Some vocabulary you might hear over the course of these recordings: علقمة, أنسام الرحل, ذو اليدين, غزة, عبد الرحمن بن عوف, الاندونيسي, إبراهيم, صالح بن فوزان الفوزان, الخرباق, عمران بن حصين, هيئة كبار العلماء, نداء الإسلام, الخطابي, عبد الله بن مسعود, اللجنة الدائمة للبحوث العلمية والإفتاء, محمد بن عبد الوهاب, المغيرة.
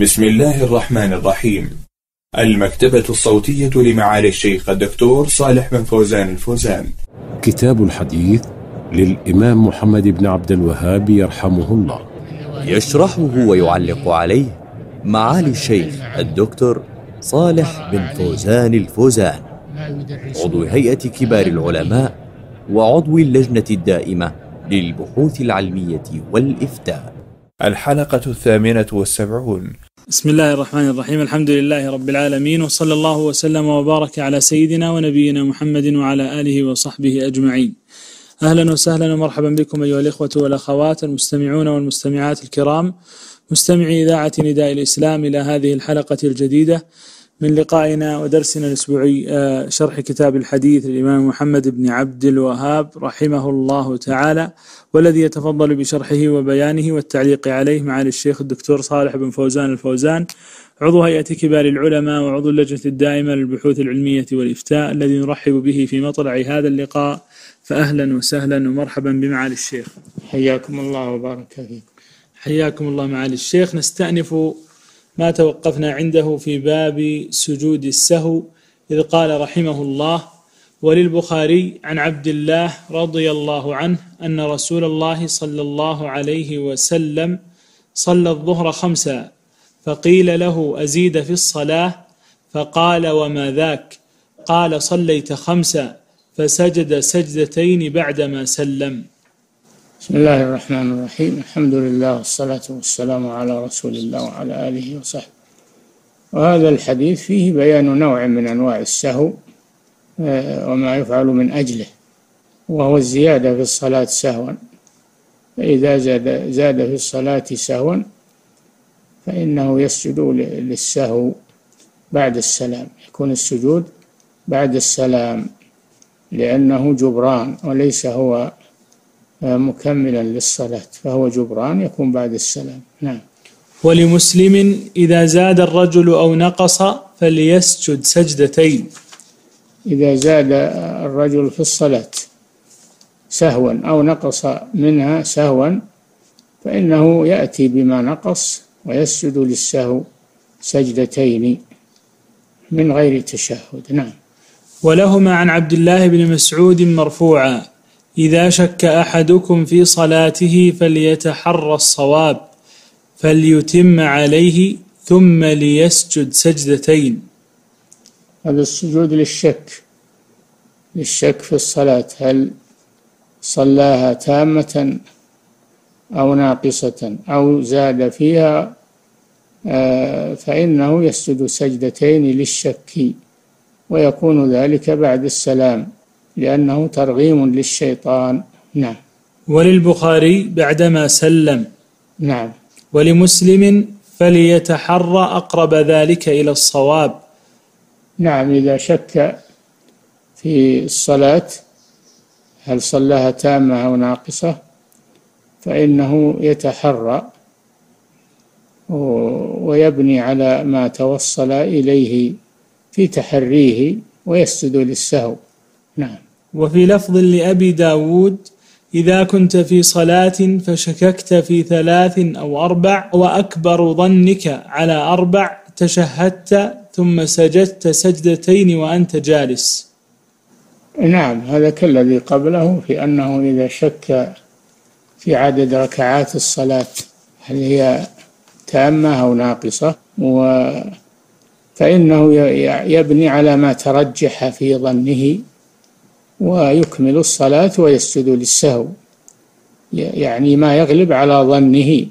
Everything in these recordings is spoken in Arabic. بسم الله الرحمن الرحيم. المكتبة الصوتية لمعالي الشيخ الدكتور صالح بن فوزان الفوزان. كتاب الحديث للإمام محمد بن عبد الوهاب يرحمه الله، يشرحه ويعلق عليه معالي الشيخ الدكتور صالح بن فوزان الفوزان، عضو هيئة كبار العلماء وعضو اللجنة الدائمة للبحوث العلمية والإفتاء. الحلقة 78. بسم الله الرحمن الرحيم. الحمد لله رب العالمين، وصلى الله وسلم وبارك على سيدنا ونبينا محمد وعلى آله وصحبه أجمعين. أهلا وسهلا ومرحبا بكم أيها الإخوة والأخوات المستمعون والمستمعات الكرام، مستمعي إذاعة نداء الإسلام، إلى هذه الحلقة الجديدة من لقائنا ودرسنا الأسبوعي شرح كتاب الحديث للإمام محمد بن عبد الوهاب رحمه الله تعالى، والذي يتفضل بشرحه وبيانه والتعليق عليه معالي الشيخ الدكتور صالح بن فوزان الفوزان، عضو هيئة كبار العلماء وعضو اللجنة الدائمة للبحوث العلمية والإفتاء، الذي نرحب به في مطلع هذا اللقاء. فأهلا وسهلا ومرحبا بمعالي الشيخ، حياكم الله وبارك فيكم. حياكم الله معالي الشيخ. نستأنف ما توقفنا عنده في باب سجود السهو، إذ قال رحمه الله: وللبخاري عن عبد الله رضي الله عنه أن رسول الله صلى الله عليه وسلم صلى الظهر 5، فقيل له: أزيد في الصلاة؟ فقال: وما ذاك؟ قال: صليت 5. فسجد سجدتين بعدما سلم. بسم الله الرحمن الرحيم. الحمد لله والصلاة والسلام على رسول الله وعلى آله وصحبه. وهذا الحديث فيه بيان نوع من أنواع السهو وما يفعل من أجله، وهو الزيادة في الصلاة سهوا. فإذا زاد في الصلاة سهوا فإنه يسجد للسهو بعد السلام، يكون السجود بعد السلام، لأنه جبران وليس هو مكملا للصلاة، فهو جبران يكون بعد السلام. نعم. ولمسلم: إذا زاد الرجل أو نقص فليسجد سجدتين. إذا زاد الرجل في الصلاة سهوا أو نقص منها سهوا فإنه يأتي بما نقص ويسجد للسهو سجدتين من غير تشهد. نعم. ولهما عن عبد الله بن مسعود مرفوعا: إذا شك أحدكم في صلاته فليتحرى الصواب فليتم عليه ثم ليسجد سجدتين. هذا السجود للشك في الصلاة، هل صلاها تامة أو ناقصة أو زاد فيها، فإنه يسجد سجدتين للشك، ويكون ذلك بعد السلام لأنه ترغيم للشيطان. نعم. وللبخاري: بعدما سلم. نعم. ولمسلم: فليتحرى أقرب ذلك إلى الصواب. نعم. إذا شك في الصلاة هل صلاها تامة أو ناقصة فإنه يتحرى ويبني على ما توصل إليه في تحريه ويسجد للسهو. نعم. وفي لفظ لأبي داود: إذا كنت في صلاة فشككت في 3 أو 4 وأكبر ظنك على 4 تشهدت ثم سجدت سجدتين وأنت جالس. نعم. هذا كالذي قبله في أنه إذا شك في عدد ركعات الصلاة هل هي تامة أو ناقصة، فإنه يبني على ما ترجح في ظنه ويكمل الصلاة ويسجد للسهو، يعني ما يغلب على ظنه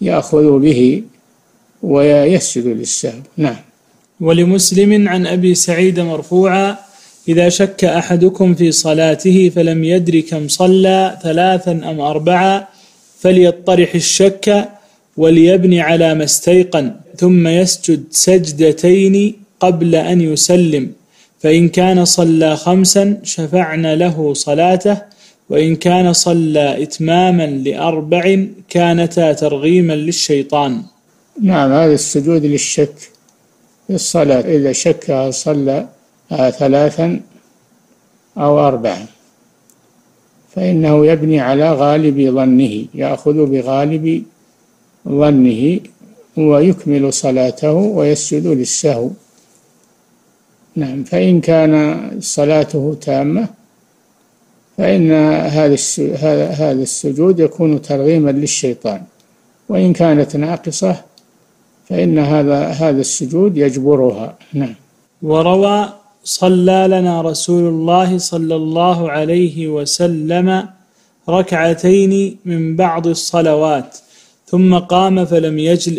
يأخذ به ويسجد للسهو. نعم. ولمسلم عن أبي سعيد مرفوعا: إذا شك أحدكم في صلاته فلم يدري كم صلى 3 أم 4 فليطرح الشك وليبني على ما استيقن ثم يسجد سجدتين قبل أن يسلم، فإن كان صلى 5 شفعنا له صلاته، وإن كان صلى إتماما ل4 كانتا ترغيما للشيطان. نعم. هذا السجود للشك في الصلاة، إذا شك صلى 3 أو 4 فإنه يبني على غالب ظنه، يأخذ بغالب ظنه ويكمل صلاته ويسجد للسهو. نعم، فإن كان صلاته تامة فإن هذا السجود يكون ترغيما للشيطان، وإن كانت ناقصة فإن هذا السجود يجبرها. نعم. وروى: صلى لنا رسول الله صلى الله عليه وسلم ركعتين من بعض الصلوات ثم قام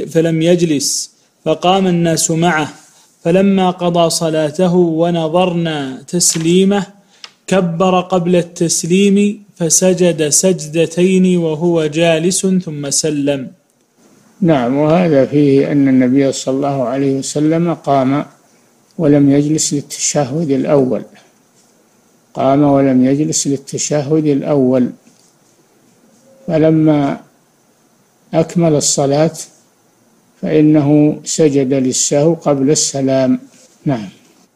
فلم يجلس فقام الناس معه، فلما قضى صلاته ونظرنا تسليمه كبر قبل التسليم فسجد سجدتين وهو جالس ثم سلم. نعم، وهذا فيه أن النبي صلى الله عليه وسلم قام ولم يجلس للتشهد الأول، قام ولم يجلس للتشهد الأول، فلما أكمل الصلاة فإنه سجد للسهو قبل السلام. نعم.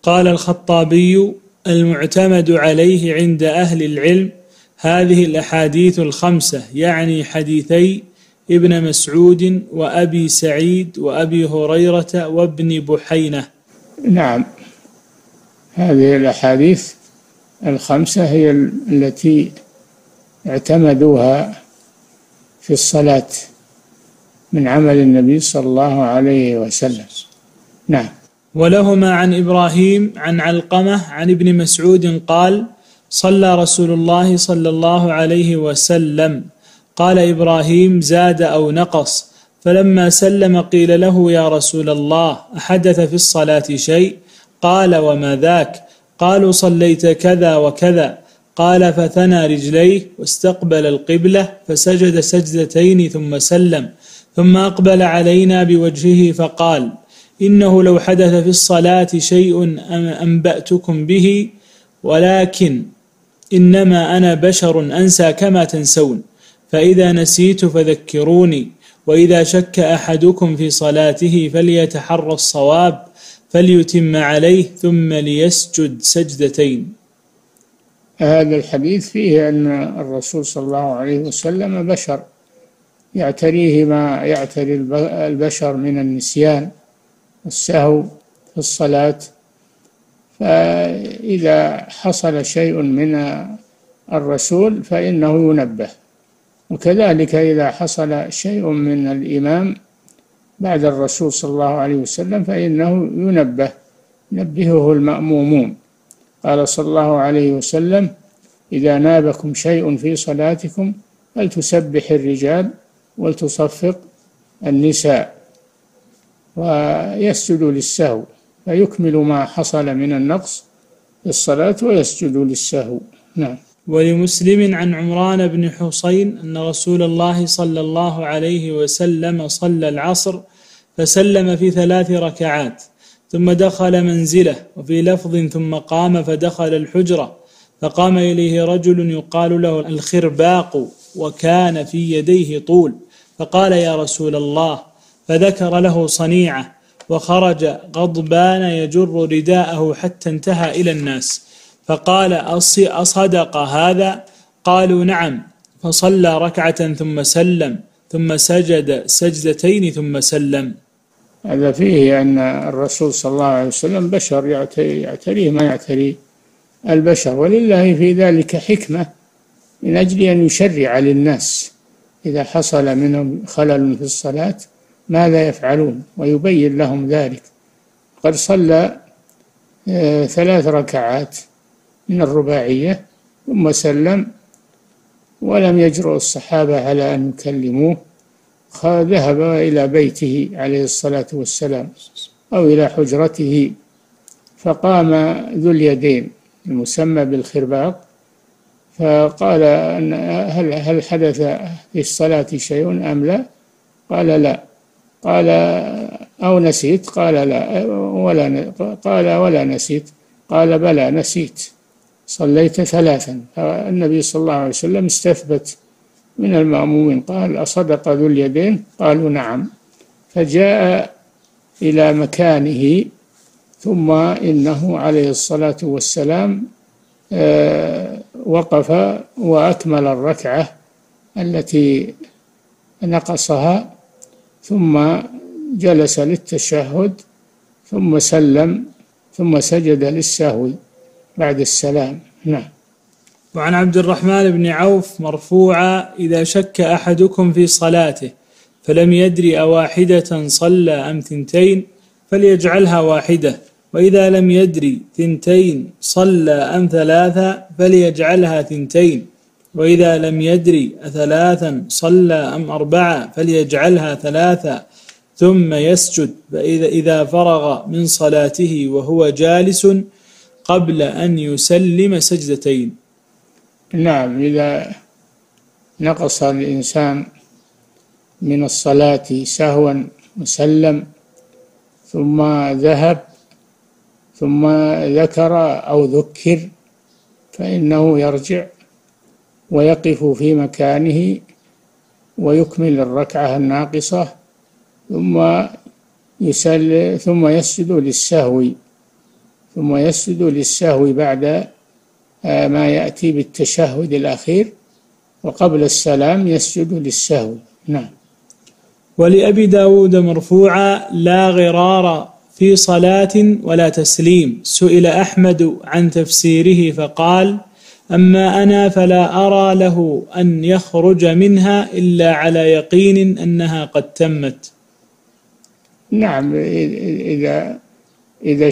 قال الخطابي: المعتمد عليه عند أهل العلم هذه الأحاديث الخمسة، يعني حديثي ابن مسعود وأبي سعيد وأبي هريرة وابن بحينة. نعم، هذه الأحاديث الخمسة هي التي اعتمدوها في الصلاة من عمل النبي صلى الله عليه وسلم. نعم. ولهما عن إبراهيم عن علقمة عن ابن مسعود قال: صلى رسول الله صلى الله عليه وسلم، قال إبراهيم: زاد أو نقص، فلما سلم قيل له: يا رسول الله، أحدث في الصلاة شيء؟ قال: وما ذاك؟ قالوا: صليت كذا وكذا. قال: فثنى رجليه واستقبل القبلة فسجد سجدتين ثم سلم، ثم أقبل علينا بوجهه فقال: إنه لو حدث في الصلاة شيء أنبأتكم به، ولكن إنما أنا بشر أنسى كما تنسون، فإذا نسيت فذكروني، وإذا شك أحدكم في صلاته فليتحرى الصواب فليتم عليه ثم ليسجد سجدتين. هذا الحديث فيه أن الرسول صلى الله عليه وسلم بشر يعتريه ما يعتري البشر من النسيان والسهو في الصلاة، فإذا حصل شيء من الرسول فإنه ينبه، وكذلك إذا حصل شيء من الإمام بعد الرسول صلى الله عليه وسلم فإنه ينبهه المأمومون. قال صلى الله عليه وسلم: إذا نابكم شيء في صلاتكم فلتسبح الرجال ولتصفق النساء ويسجد للسهو، فيكمل ما حصل من النقص في الصلاة ويسجد للسهو. نعم. ولمسلم عن عمران بن حصين أن رسول الله صلى الله عليه وسلم صلى العصر فسلم في 3 ركعات ثم دخل منزله، وفي لفظ: ثم قام فدخل الحجرة فقام إليه رجل يقال له الخرباق، وكان في يديه طول، فقال: يا رسول الله، فذكر له صنيعه، وخرج غضبان يجر رداءه حتى انتهى إلى الناس، فقال: أصدق هذا؟ قالوا: نعم. فصلى 2 ركعة ثم سلم، ثم سجد سجدتين ثم سلم. هذا فيه أن الرسول صلى الله عليه وسلم بشر يعتريه ما يعتري البشر، ولله في ذلك حكمة من أجل أن يشرع للناس إذا حصل منهم خلل في الصلاة ماذا يفعلون، ويبين لهم ذلك. قد صلى 3 ركعات من الرباعية ثم سلم، ولم يجرؤ الصحابة على أن يكلموه، ذهب إلى بيته عليه الصلاة والسلام أو إلى حجرته، فقام ذو اليدين المسمى بالخرباق فقال: هل حدث في الصلاة شيء أم لا؟ قال: لا. قال: أو نسيت؟ قال: لا. ولا نسيت. قال: بلى نسيت، صليت 3. فالنبي صلى الله عليه وسلم استثبت من المأمومين، قال: أصدق ذو اليدين؟ قالوا: نعم. فجاء إلى مكانه، ثم إنه عليه الصلاة والسلام وقف وأكمل الركعة التي نقصها، ثم جلس للتشهد ثم سلم ثم سجد للسهو بعد السلام. نعم. وعن عبد الرحمن بن عوف مرفوعا: إذا شك أحدكم في صلاته فلم يدري أواحدة صلى أم ثنتين فليجعلها واحدة، وإذا لم يدري ثنتين صلى أم ثلاثة فليجعلها ثنتين، وإذا لم يدري أثلاثا صلى أم أربعة فليجعلها ثلاثة، ثم يسجد. فإذا فرغ من صلاته وهو جالس قبل أن يسلم سجدتين. نعم، إذا نقص الإنسان من الصلاة سهوا وسلم ثم ذهب ثم ذكر أو ذكر فإنه يرجع ويقف في مكانه ويكمل الركعة الناقصة ثم يسجد للسهو، ثم يسجد للسهو بعد ما يأتي بالتشهد الأخير، وقبل السلام يسجد للسهو. نعم. ولأبي داود مرفوعا: لا غرار في صلاة ولا تسليم. سئل أحمد عن تفسيره فقال: أما أنا فلا أرى له أن يخرج منها إلا على يقين أنها قد تمت. نعم، إذا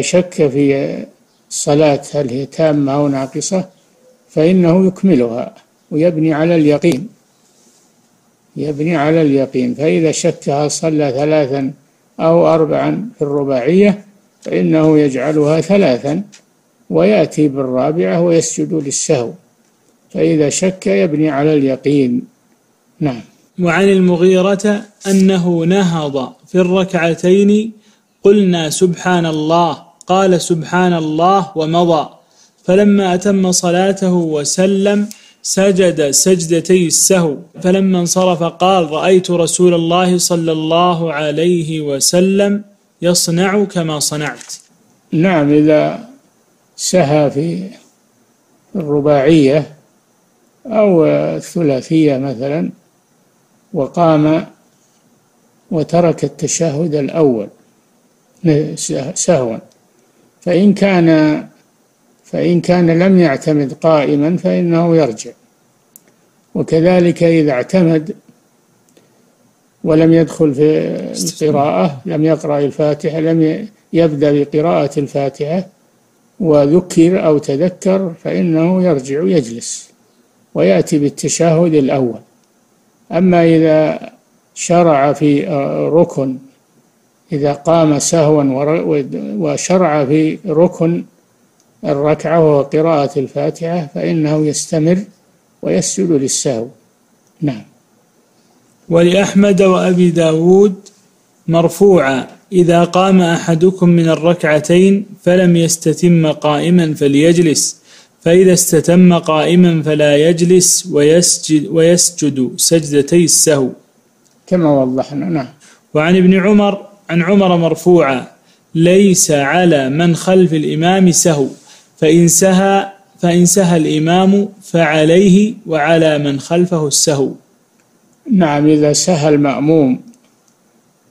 شك في الصلاة هل هي تامة أو ناقصة فإنه يكملها ويبني على اليقين، يبني على اليقين. فإذا شكها صلى ثلاثا أو أربعا في الرباعية فإنه يجعلها ثلاثا ويأتي بالرابعة ويسجد للسهو. فإذا شك يبني على اليقين. نعم. وعن المغيرة أنه نهض في الركعتين قلنا سبحان الله، قال سبحان الله ومضى، فلما أتم صلاته وسلم سجد سجدتي السهو، فلما انصرف قال: رأيت رسول الله صلى الله عليه وسلم يصنع كما صنعت. نعم، إذا سهى في الرباعية أو الثلاثية مثلا وقام وترك التشهد الأول سهوا، فإن كان لم يعتمد قائما فإنه يرجع. وكذلك إذا اعتمد ولم يدخل في القراءة، لم يقرأ الفاتحة، لم يبدأ بقراءة الفاتحة وذكر أو تذكر فإنه يرجع ويجلس ويأتي بالتشهد الأول. أما إذا شرع في ركن، إذا قام سهوا وشرع في ركن الركعة وقراءة الفاتحة فإنه يستمر ويسجد للسهو. نعم. ولأحمد وأبي داود مرفوعا: إذا قام أحدكم من الركعتين فلم يستتم قائما فليجلس، فإذا استتم قائما فلا يجلس ويسجد سجدتي السهو كما وضحنا. نعم. وعن ابن عمر مرفوعا: ليس على من خلف الإمام سهو، فإن سهى الإمام فعليه وعلى من خلفه السهو. نعم، إذا سهى المأموم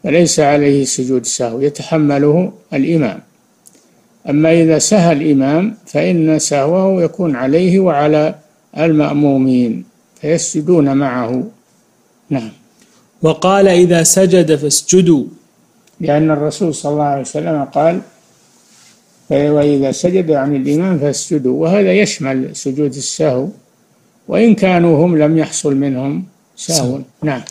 فليس عليه سجود سهو، يتحمله الإمام. أما إذا سهى الإمام فإن سهوه يكون عليه وعلى المأمومين فيسجدون معه. نعم. وقال: إذا سجد فاسجدوا، لأن الرسول صلى الله عليه وسلم قال: وإذا سجد عن الإمام فاسجدوا. وهذا يشمل سجود السهو وإن كانوا هم لم يحصل منهم سهو. نعم.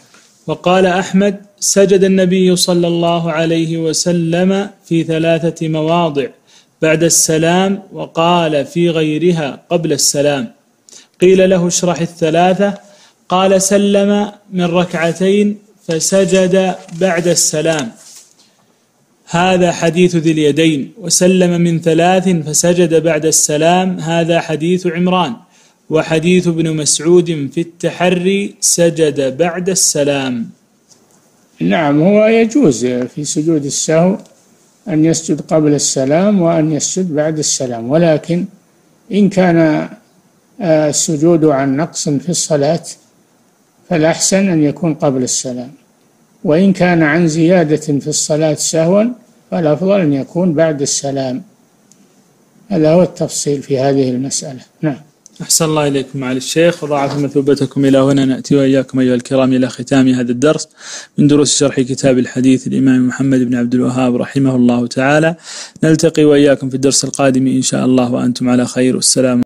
وقال أحمد: سجد النبي صلى الله عليه وسلم في 3 مواضع بعد السلام، وقال في غيرها قبل السلام. قيل له: اشرح ال3. قال: سلم من ركعتين فسجد بعد السلام، هذا حديث ذي اليدين. وسلم من 3 فسجد بعد السلام، هذا حديث عمران. وحديث ابن مسعود في التحري: سجد بعد السلام. نعم، هو يجوز في سجود السهو أن يسجد قبل السلام وأن يسجد بعد السلام، ولكن إن كان السجود عن نقص في الصلاة فالأحسن أن يكون قبل السلام، وإن كان عن زيادة في الصلاة سهوا فالأفضل أن يكون بعد السلام. هذا هو التفصيل في هذه المسألة. نعم. أحسن الله إليكم معالي الشيخ وضاعف مثوبتكم. إلى هنا نأتي وإياكم أيها الكرام إلى ختام هذا الدرس من دروس شرح كتاب الحديث الإمام محمد بن عبد الوهاب رحمه الله تعالى. نلتقي وإياكم في الدرس القادم إن شاء الله وأنتم على خير. والسلام.